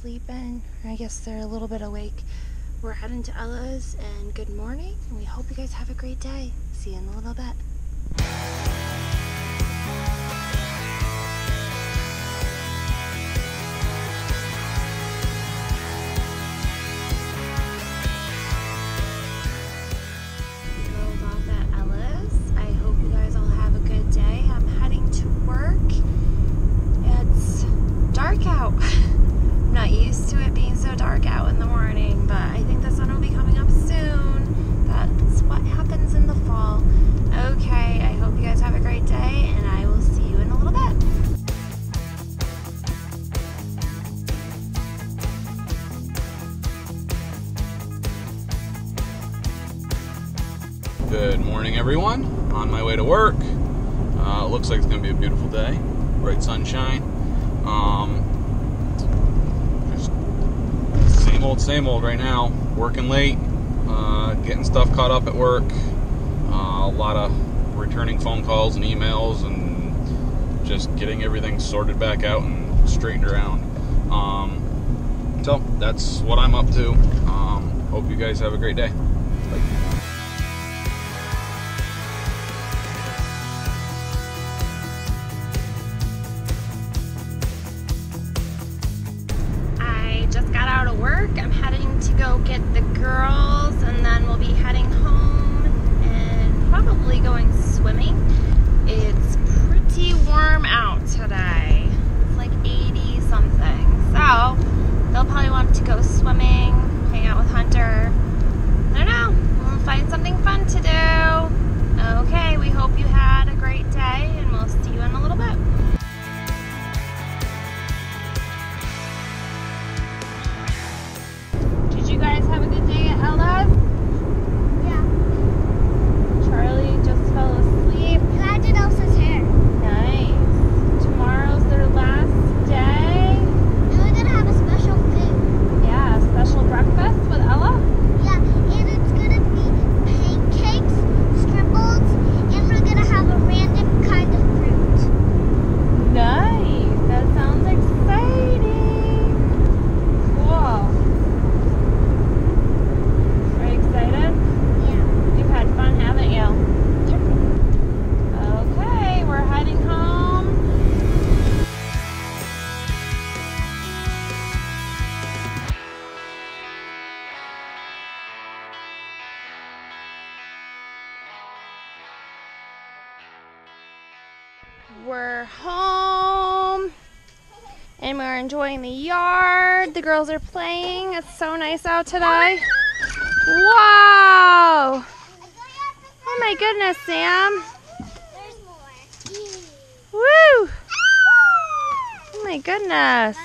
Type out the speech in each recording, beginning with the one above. sleeping. I guess they're a little bit awake. We're heading to Ella's, and good morning, and we hope you guys have a great day. See you in a little bit. Good morning, everyone. On my way to work. Looks like it's going to be a beautiful day. Bright sunshine. Just same old right now. Working late, getting stuff caught up at work. A lot of returning phone calls and emails and just getting everything sorted back out and straightened around. So that's what I'm up to. Hope you guys have a great day. Bye. I'm heading to go get the girls, and then we'll be heading home and probably going swimming. It's pretty warm out today. It's like 80 something. So they'll probably want to go swimming, hang out with Hunter. I don't know. We'll find something fun to do. Okay, we hope you had a great day, and we'll see you in a little bit. We're home, and we're enjoying the yard. The girls are playing. It's so nice out today. Wow! Oh my goodness, Sam. There's more. Woo! Oh my goodness.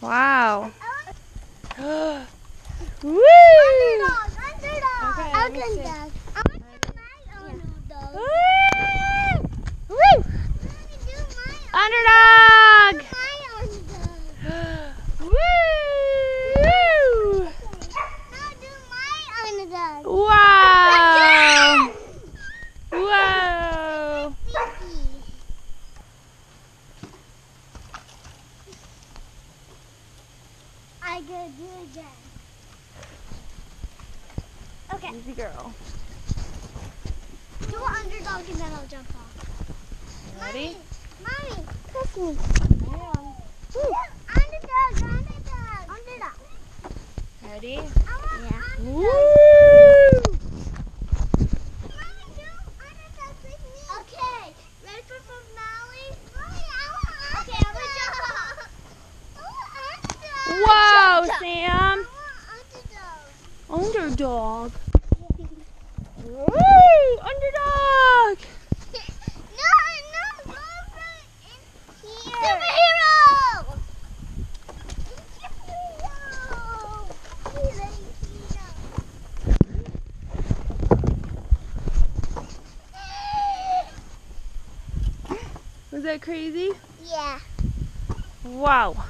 Wow. Woo! Okay, underdog! Woo! Wow! Wow! I gotta do it again. Okay. Easy girl. Do an underdog and then I'll jump off. Ready? Mommy, kiss me. Underdog, underdog. Ready? Yeah. Woo! Mommy, do underdog with me. Okay. Ready for Maui? Mommy, I want underdog. Okay, I'm gonna jump off. Whoa, Sam. I want underdog. Underdog. Woo! Underdog. Is that crazy? Yeah. Wow.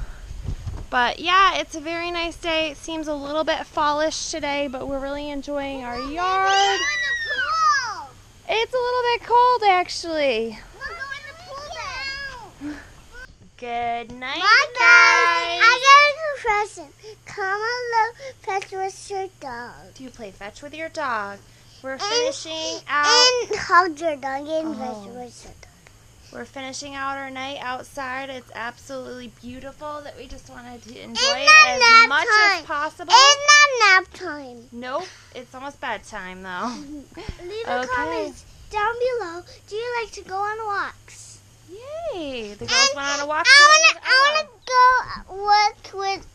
But yeah, it's a very nice day. It seems a little bit fallish today, but we're really enjoying our yard. We're going in the pool. It's a little bit cold actually. We're going in the pool then. Good night, guys. present. Come along, fetch with your dog. Do you play fetch with your dog? We're finishing out. And hug your dog and fetch with your dog. We're finishing out our night outside. It's absolutely beautiful that we just wanted to enjoy it as much as possible. It's not nap time. Nope. It's almost bedtime, though. Leave your comments down below. Do you like to go on walks? Yay. The girls went on a walk. I want to go walk with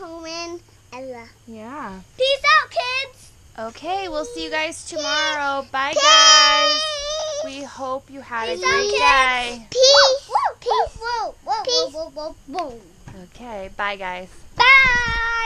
Home and Ella. Yeah. Peace out, kids. Okay. We'll see you guys tomorrow. Bye, guys. We hope you had a great day. Peace. Peace. Okay, bye guys. Bye.